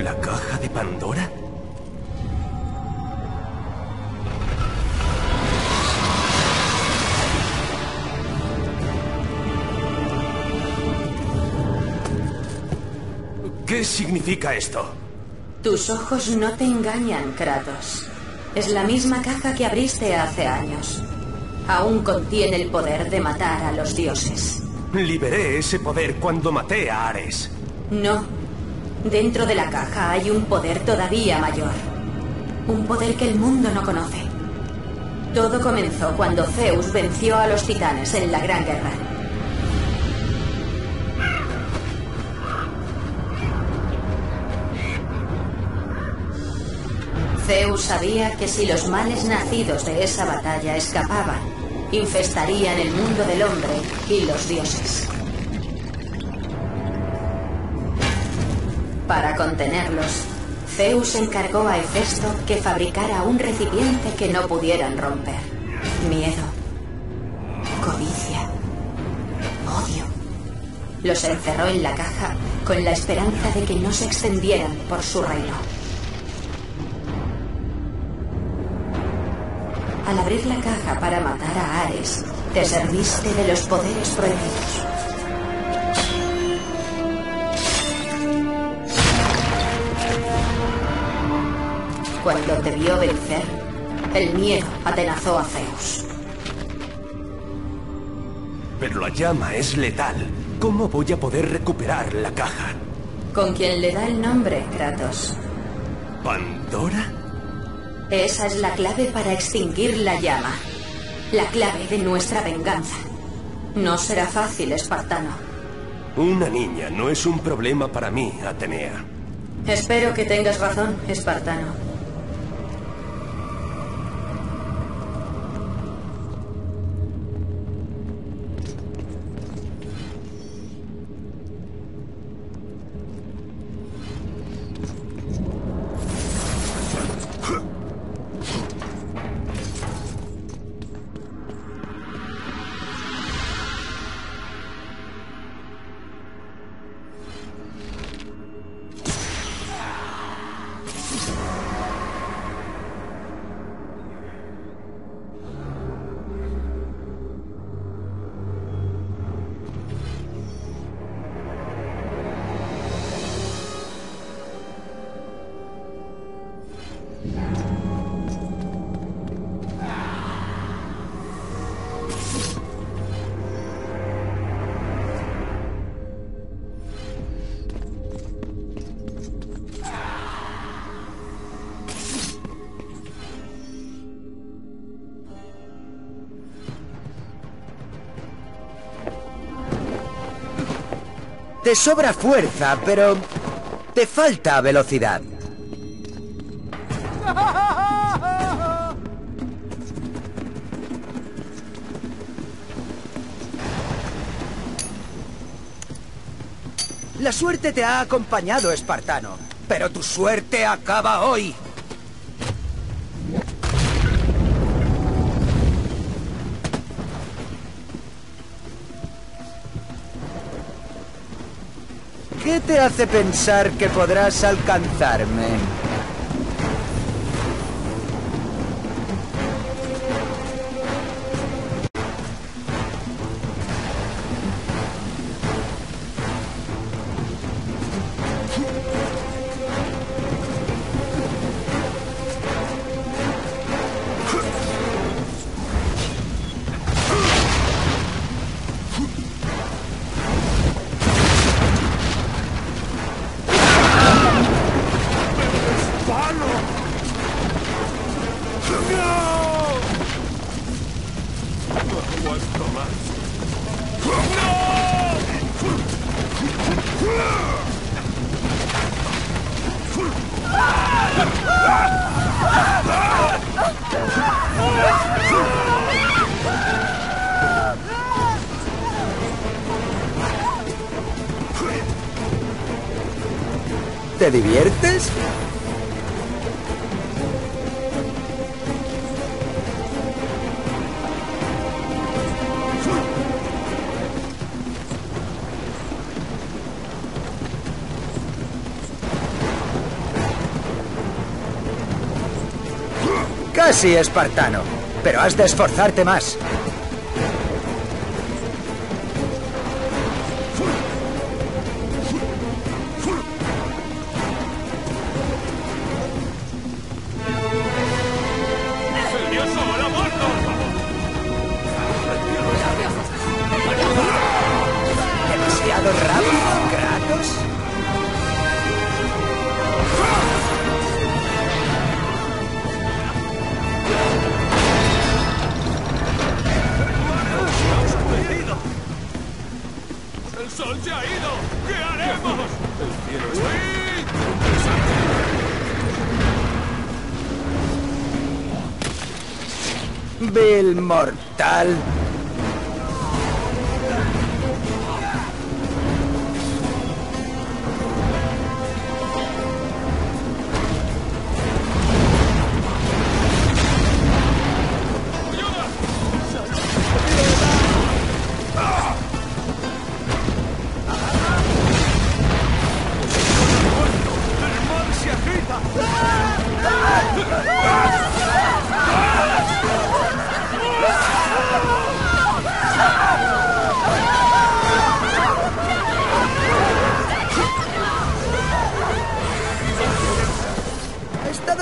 ¿La caja de Pandora? ¿Qué significa esto? Tus ojos no te engañan, Kratos. Es la misma caja que abriste hace años. Aún contiene el poder de matar a los dioses. Liberé ese poder cuando maté a Ares. No. Dentro de la caja hay un poder todavía mayor. Un poder que el mundo no conoce. Todo comenzó cuando Zeus venció a los titanes en la Gran Guerra. Zeus sabía que si los males nacidos de esa batalla escapaban, infestarían el mundo del hombre y los dioses. Para contenerlos, Zeus encargó a Hefesto que fabricara un recipiente que no pudieran romper. Miedo, codicia, odio. Los encerró en la caja con la esperanza de que no se extendieran por su reino. Al abrir la caja para matar a Ares, te serviste de los poderes prohibidos. Cuando te vio vencer, el miedo atenazó a Zeus. Pero la llama es letal. ¿Cómo voy a poder recuperar la caja? Con quien le da el nombre, Kratos. ¿Pandora? Esa es la clave para extinguir la llama. La clave de nuestra venganza. No será fácil, espartano. Una niña no es un problema para mí, Atenea. Espero que tengas razón, espartano. Te sobra fuerza, pero te falta velocidad. La suerte te ha acompañado, espartano, pero tu suerte acaba hoy. ¿Qué te hace pensar que podrás alcanzarme? ¿Te diviertes? Casi, espartano, pero has de esforzarte más. ¿Demasiado rápido, Kratos? ¡El sol se ha ido! ¿Qué haremos? ¡El cielo está interesante! ¡Vil mortal!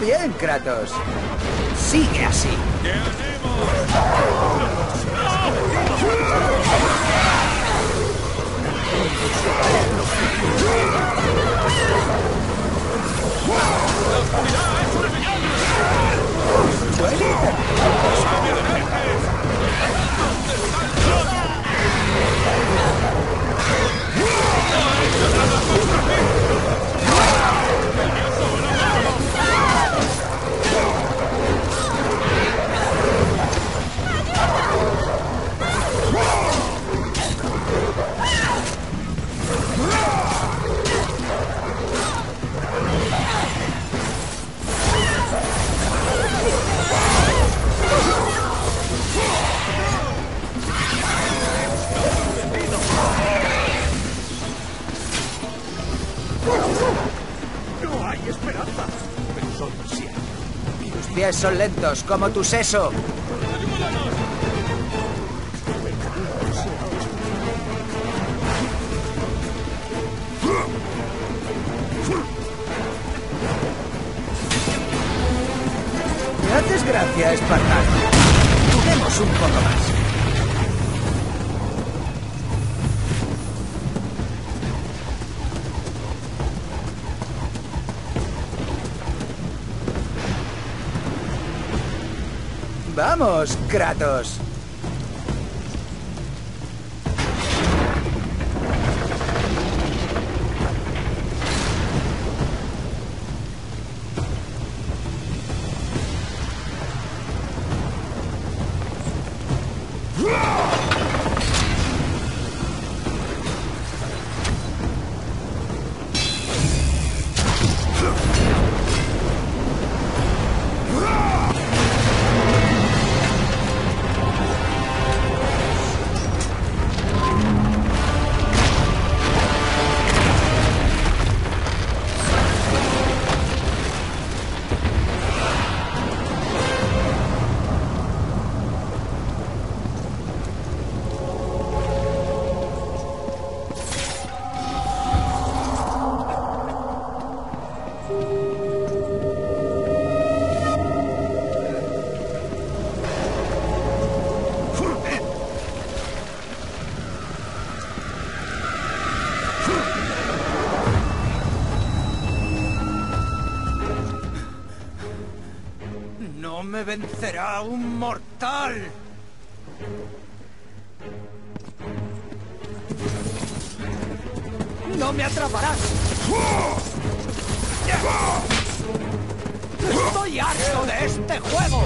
Bien, Kratos. Sigue así. ¿Qué Tus pies son lentos como tu seso. Me haces gracia, espartano. Juguemos un poco más. ¡Vamos, Kratos! ¡Me vencerá un mortal! ¡No me atraparás! ¡Estoy harto de este juego!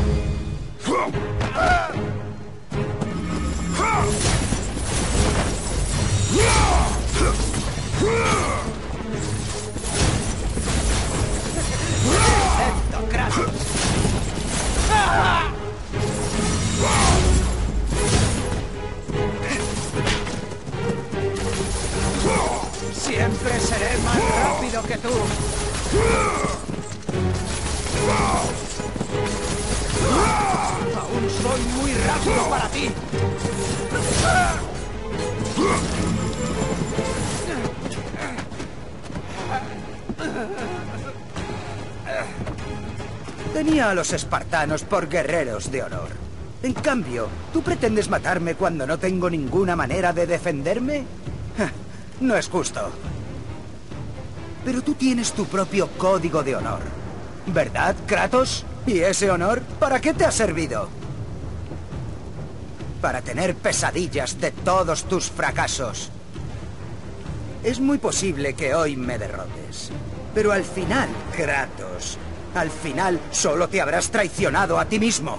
¡Perfecto, Kratos! Siempre seré más rápido que tú. Tenía a los espartanos por guerreros de honor. En cambio, ¿tú pretendes matarme cuando no tengo ninguna manera de defenderme? No es justo. Pero tú tienes tu propio código de honor, ¿verdad, Kratos? ¿Y ese honor, para qué te ha servido? Para tener pesadillas de todos tus fracasos. Es muy posible que hoy me derrotes. Pero al final, Kratos, al final solo te habrás traicionado a ti mismo.